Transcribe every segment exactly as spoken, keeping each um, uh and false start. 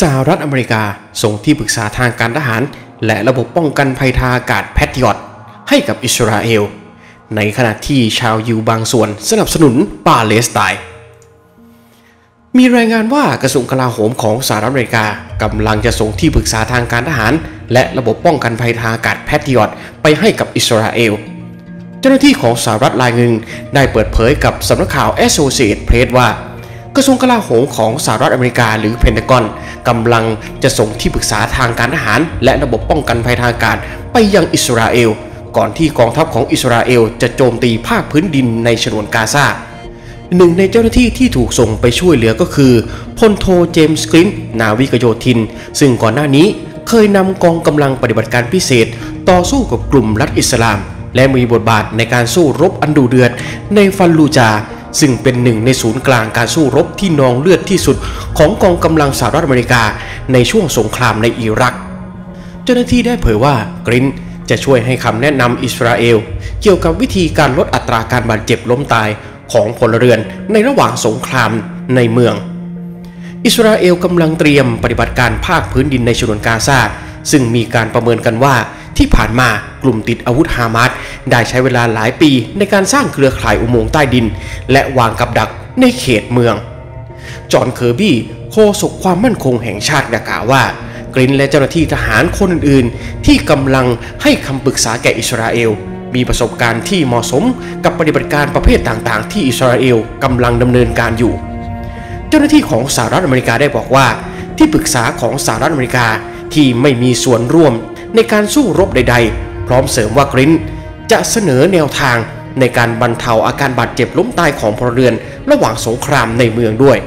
สหรัฐอเมริกาส่งที่ปรึกษาทางการทหารและระบบป้องกันภัยทางอากาศแพทริอตให้กับอิสราเอลในขณะที่ชาวยิวบางส่วนสนับสนุนปาเลสไตน์มีรายงานว่ากระทรวงกลาโหมของสหรัฐอเมริกากำลังจะส่งที่ปรึกษาทางการทหารและระบบป้องกันภัยทางอากาศแพทริอตไปให้กับอิสราเอลเจ้าหน้าที่ของสหรัฐรายหนึ่งได้เปิดเผยกับสำนักข่าว Associated Press ว่ากระทรวงกลาโหมของสหรัฐอเมริกาหรือเพนทากอนกำลังจะส่งที่ปรึกษาทางการทหารและระบบป้องกันภัยทางอากาศไปยังอิสราเอลก่อนที่กองทัพของอิสราเอลจะโจมตีภาคพื้นดินในฉนวนกาซาหนึ่งในเจ้าหน้าที่ที่ถูกส่งไปช่วยเหลือก็คือพลโทเจมส์กรินนาวิกโยธินซึ่งก่อนหน้านี้เคยนำกองกำลังปฏิบัติการพิเศษต่อสู้กับกลุ่มรัฐอิสลามและมีบทบาทในการสู้รบอันดุเดือดในฟัลลูจาซึ่งเป็นหนึ่งในศูนย์กลางการสู้รบที่นองเลือดที่สุดของกองกำลังสหรัฐอเมริกาในช่วงสงครามในอิรักเจ้าหน้าที่ได้เผยว่ากรินจะช่วยให้คำแนะนำอิสราเอลเกี่ยวกับวิธีการลดอัตราการบาดเจ็บล้มตายของพลเรือนในระหว่างสงครามในเมืองอิสราเอลกำลังเตรียมปฏิบัติการภาคพื้นดินในฉนวนกาซาซึ่งมีการประเมินกันว่าที่ผ่านมากลุ่มติดอาวุธฮามาสได้ใช้เวลาหลายปีในการสร้างเครือข่ายอุโมงค์ใต้ดินและวางกับดักในเขตเมืองจอห์นเคอร์บี้โฆษกความมั่นคงแห่งชาติกล่าวว่ากรินและเจ้าหน้าที่ทหารคนอื่นๆที่กำลังให้คำปรึกษาแก่อิสราเอลมีประสบการณ์ที่เหมาะสมกับปฏิบัติการประเภทต่างๆที่อิสราเอลกำลังดำเนินการอยู่เจ้าหน้าที่ของสหรัฐอเมริกาได้บอกว่าที่ปรึกษาของสหรัฐอเมริกาที่ไม่มีส่วนร่วมในการสู้รบใดๆพร้อมเสริมว่ากรินจะเสนอแนวทางในการบรรเทาอาการบาดเจ็บล้มตายของพลเรือนระหว่างสงครามในเมืองด้วย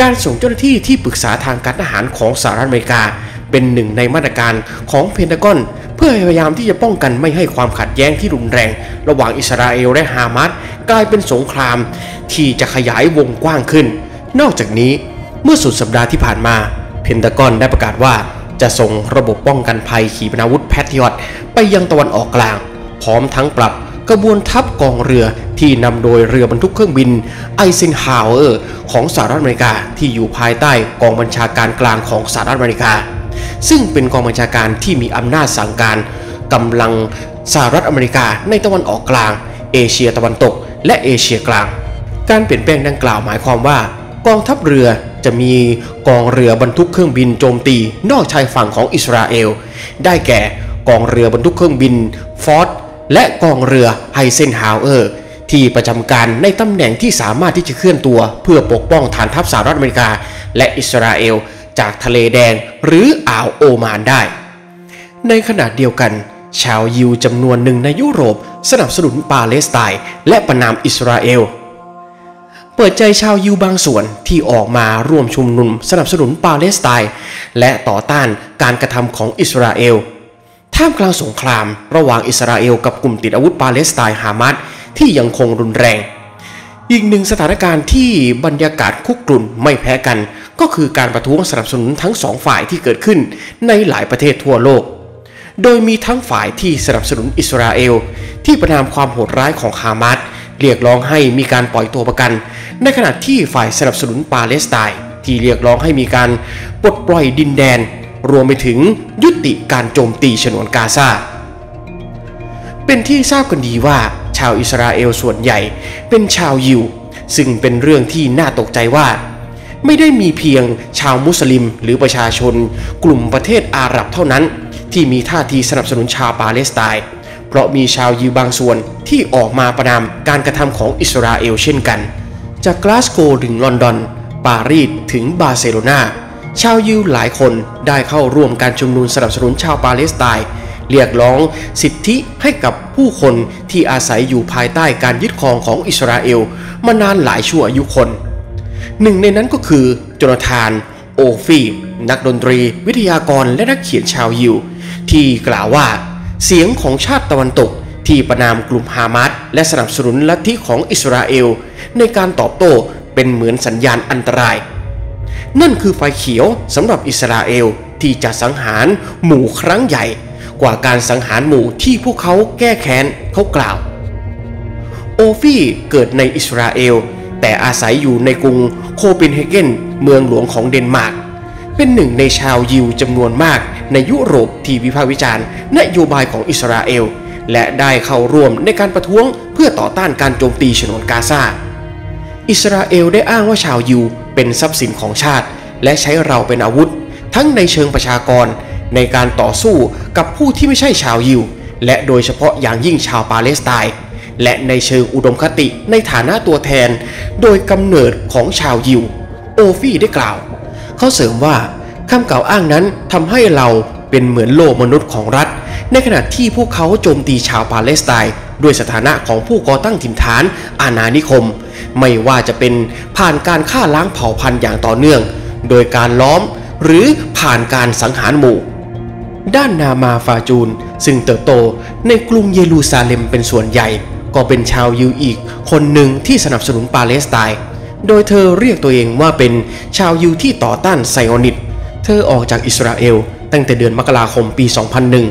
การส่งเจ้าหน้าที่ที่ปรึกษาทางการทหารของสหรัฐอเมริกาเป็นหนึ่งในมาตรการของเพนทากอนเพื่อพยายามที่จะป้องกันไม่ให้ความขัดแย้งที่รุนแรงระหว่างอิสราเอลและฮามาสกลายเป็นสงครามที่จะขยายวงกว้างขึ้นนอกจากนี้เมื่อสุดสัปดาห์ที่ผ่านมาเพนทากอนได้ประกาศว่าจะส่งระบบป้องกันภัยขีปนาวุธแพทริอตไปยังตะวันออกกลางพร้อมทั้งปรับกระบวนทัพกองเรือที่นำโดยเรือบรรทุกเครื่องบินไอเซนฮาวเออร์ของสหรัฐอเมริกาที่อยู่ภายใต้กองบัญชาการกลางของสหรัฐอเมริกาซึ่งเป็นกองบัญชาการที่มีอำนาจสั่งการกำลังสหรัฐอเมริกาในตะวันออกกลางเอเชียตะวันตกและเอเชียกลางการเปลี่ยนแปลงดังกล่าวหมายความว่ากองทัพเรือจะมีกองเรือบรรทุกเครื่องบินโจมตีนอกชายฝั่งของอิสราเอลได้แก่กองเรือบรรทุกเครื่องบินฟอร์ดและกองเรือไฮเซนฮาวเออร์ที่ประจำการในตำแหน่งที่สามารถที่จะเคลื่อนตัวเพื่อปกป้องฐานทัพสหรัฐอเมริกาและอิสราเอลจากทะเลแดงหรืออ่าวโอมานได้ในขณะเดียวกันชาวยิวจำนวนหนึ่งในยุโรปสนับสนุนปาเลสไตน์และประนามอิสราเอลเปิดใจชาวยิวบางส่วนที่ออกมาร่วมชุมนุมสนับสนุนปาเลสไตน์และต่อต้านการกระทำของอิสราเอลท่ามกลางสงครามระหว่างอิสราเอลกับกลุ่มติดอาวุธปาเลสไตน์ฮามาสที่ยังคงรุนแรงอีกหนึ่งสถานการณ์ที่บรรยากาศคุกรุ่นไม่แพ้กันก็คือการประท้วงสนับสนุนทั้งสองฝ่ายที่เกิดขึ้นในหลายประเทศทั่วโลกโดยมีทั้งฝ่ายที่สนับสนุนอิสราเอลที่ประนามความโหดร้ายของฮามาสเรียกร้องให้มีการปล่อยตัวประกันในขณะที่ฝ่ายสนับสนุนปาเลสไตน์ที่เรียกร้องให้มีการปลดปล่อยดินแดนรวมไปถึงยุติการโจมตีฉนวนกาซาเป็นที่ทราบกันดีว่าชาวอิสราเอลส่วนใหญ่เป็นชาวยิวซึ่งเป็นเรื่องที่น่าตกใจว่าไม่ได้มีเพียงชาวมุสลิมหรือประชาชนกลุ่มประเทศอาหรับเท่านั้นที่มีท่าทีสนับสนุนชาวปาเลสไตน์เพราะมีชาวยิวบางส่วนที่ออกมาประนามการกระทำของอิสราเอลเช่นกันจากกลาสโกถึงลอนดอนปารีสถึงบาร์เซโลนาชาวยิวหลายคนได้เข้าร่วมการชุมนุมสนับสนุนชาวปาเลสไตน์เรียกร้องสิทธิให้กับผู้คนที่อาศัยอยู่ภายใต้การยึดครองของอิสราเอลมานานหลายชั่วอายุคนหนึ่งในนั้นก็คือโจนาธานโอฟี่นักดนตรีวิทยากรและนักเขียนชาวยิวที่กล่าวว่าเสียงของชาติตะวันตกที่ประนามกลุ่มฮามาสและสนับสนุนลัทธิของอิสราเอลในการตอบโต้เป็นเหมือนสัญญาณอันตรายนั่นคือไฟเขียวสำหรับอิสราเอลที่จะสังหารหมู่ครั้งใหญ่กว่าการสังหารหมู่ที่พวกเขาแก้แค้นเขากล่าวโอฟี่เกิดในอิสราเอลแต่อาศัยอยู่ในกรุงโคเปนเฮเกนเมืองหลวงของเดนมาร์ก เป็นหนึ่งในชาวยิวจำนวนมากในยุโรปที่วิพากษ์วิจารณ์นโยบายของอิสราเอลและได้เข้าร่วมในการประท้วงเพื่อต่อต้านการโจมตีฉนวนกาซาอิสราเอลได้อ้างว่าชาวยิวเป็นทรัพย์สินของชาติและใช้เราเป็นอาวุธทั้งในเชิงประชากรในการต่อสู้กับผู้ที่ไม่ใช่ชาวยิวและโดยเฉพาะอย่างยิ่งชาวปาเลสไตน์และในเชิงอุดมคติในฐานะตัวแทนโดยกำเนิดของชาวยิวโอฟี่ได้กล่าวเขาเสริมว่าคำกล่าวอ้างนั้นทำให้เราเป็นเหมือนโล่มนุษย์ของรัฐในขณะที่พวกเขาโจมตีชาวปาเลสไตน์ด้วยสถานะของผู้ก่อตั้งถิ่นฐานอาณานิคมไม่ว่าจะเป็นผ่านการฆ่าล้างเผ่าพันธุ์อย่างต่อเนื่องโดยการล้อมหรือผ่านการสังหารหมู่ด้านนามาฟาจูนซึ่งเติบโตในกรุงเยรูซาเล็มเป็นส่วนใหญ่ก็เป็นชาวยิวอีกคนหนึ่งที่สนับสนุนปาเลสไตน์โดยเธอเรียกตัวเองว่าเป็นชาวยิวที่ต่อต้านไซออนิสต์เธอออกจากอิสราเอลตั้งแต่เดือนมกราคมปี สองพันหนึ่ง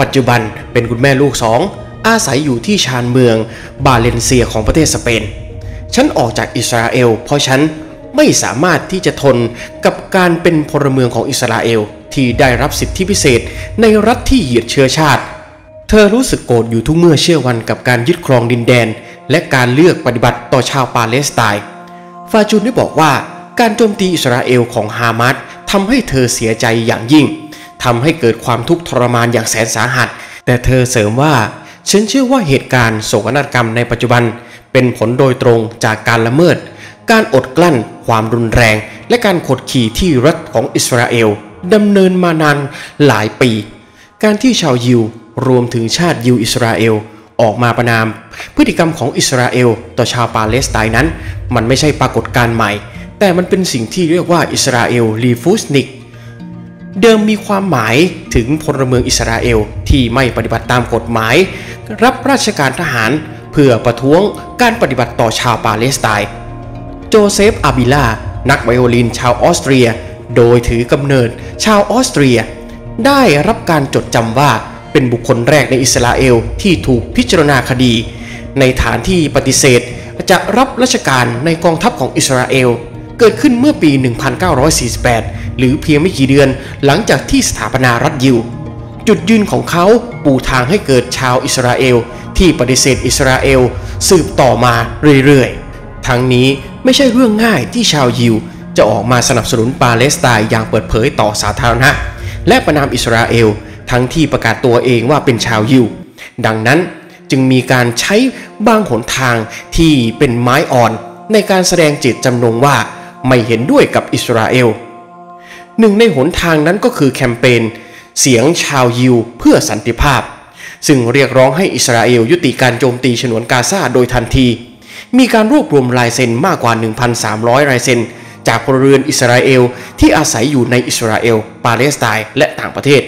ปัจจุบันเป็นคุณแม่ลูกสองอาศัยอยู่ที่ชานเมืองบาเลนเซียของประเทศสเปนฉันออกจากอิสราเอลเพราะฉันไม่สามารถที่จะทนกับการเป็นพลเมืองของอิสราเอลที่ได้รับสิทธิพิเศษในรัฐที่เหยียดเชื้อชาติเธอรู้สึกโกรธอยู่ทุกเมื่อเชื่อวันกับการยึดครองดินแดนและการเลือกปฏิบัติต่อชาวปาเลสไตน์ฟาจูนได้บอกว่าการโจมตีอิสราเอลของฮามาสทำให้เธอเสียใจอย่างยิ่งทำให้เกิดความทุกข์ทรมานอย่างแสนสาหัสแต่เธอเสริมว่าฉันเชื่อว่าเหตุการณ์โศกนาฏกรรมในปัจจุบันเป็นผลโดยตรงจากการละเมิดการอดกลั้นความรุนแรงและการขดขี่ที่รัฐของอิสราเอลดำเนินมานานหลายปีการที่ชาวยิวรวมถึงชาติยิวอิสราเอลออกมาประณามพฤติกรรมของอิสราเอลต่อชาวปาเลสไตน์นั้นมันไม่ใช่ปรากฏการณ์ใหม่แต่มันเป็นสิ่งที่เรียกว่าอิสราเอลลีฟูสนิกเดิมมีความหมายถึงพลเมืองอิสราเอลที่ไม่ปฏิบัติตามกฎหมายรับราชการทหารเพื่อประท้วงการปฏิบัติต่อชาวปาเลสไตน์โจเซฟอาบิล่านักไวโอลินชาวออสเตรียโดยถือกำเนิดชาวออสเตรียได้รับการจดจำว่าเป็นบุคคลแรกในอิสราเอลที่ถูกพิจารณาคดีในฐานที่ปฏิเสธจะรับราชการในกองทัพของอิสราเอลเกิดขึ้นเมื่อปี หนึ่งพันเก้าร้อยสี่สิบแปด หรือเพียงไม่กี่เดือนหลังจากที่สถาปนารัฐยิวจุดยืนของเขาปูทางให้เกิดชาวอิสราเอลที่ปฏิเสธอิสราเอลสืบต่อมาเรื่อยๆทั้งนี้ไม่ใช่เรื่องง่ายที่ชาวยิวจะออกมาสนับสนุนปาเลสไตน์อย่างเปิดเผยต่อสาธารณะและประณามอิสราเอลทั้งที่ประกาศตัวเองว่าเป็นชาวยิวดังนั้นจึงมีการใช้บางหนทางที่เป็นไม้อ่อนในการแสดงเจตจำนงว่าไม่เห็นด้วยกับอิสราเอลหนึ่งในหนทางนั้นก็คือแคมเปญเสียงชาวยิวเพื่อสันติภาพซึ่งเรียกร้องให้อิสราเอลยุติการโจมตีฉนวนกาซาโดยทันทีมีการรวบรวมลายเซ็นมากกว่า หนึ่งพันสามร้อย ลายเซ็นจากพลเรือนอิสราเอลที่อาศัยอยู่ในอิสราเอลปาเลสไตน์และต่างประเทศ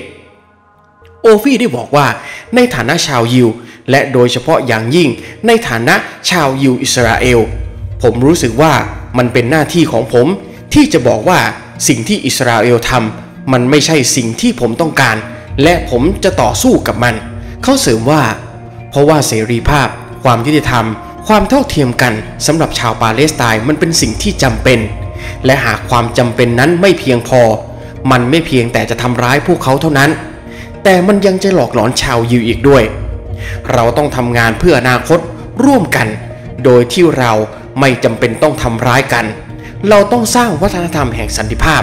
โอฟี่ได้บอกว่าในฐานะชาวยิวและโดยเฉพาะอย่างยิ่งในฐานะชาวยิวอิสราเอลผมรู้สึกว่ามันเป็นหน้าที่ของผมที่จะบอกว่าสิ่งที่อิสราเอลทำมันไม่ใช่สิ่งที่ผมต้องการและผมจะต่อสู้กับมันเขาเสริมว่าเพราะว่าเสรีภาพความยุติธรรมความเท่าเทียมกันสำหรับชาวปาเลสไตน์มันเป็นสิ่งที่จำเป็นและหากความจำเป็นนั้นไม่เพียงพอมันไม่เพียงแต่จะทำร้ายพวกเขาเท่านั้นแต่มันยังจะหลอกหลอนชาวยิวอีกด้วยเราต้องทำงานเพื่ออนาคตร่วมกันโดยที่เราไม่จำเป็นต้องทำร้ายกันเราต้องสร้างวัฒนธรรมแห่งสันติภาพ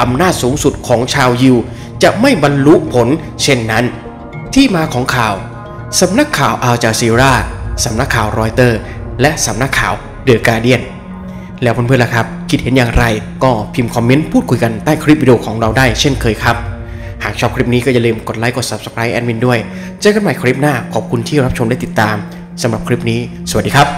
อำนาจสูงสุดของชาวยิวจะไม่บรรลุผลเช่นนั้นที่มาของข่าวสำนักข่าวอัลจาซีราสำนักข่าวรอยเตอร์และสำนักข่าวเดอะการ์เดียนแล้วเพื่อนๆล่ะครับคิดเห็นอย่างไรก็พิมพ์คอมเมนต์พูดคุยกันใต้คลิปวิดีโอของเราได้เช่นเคยครับหากชอบคลิปนี้ก็อย่าลืมกดไลค์กด ซับสไครบ์ แอดมินด้วยเจอกันใหม่คลิปหน้าขอบคุณที่รับชมและติดตามสำหรับคลิปนี้สวัสดีครับ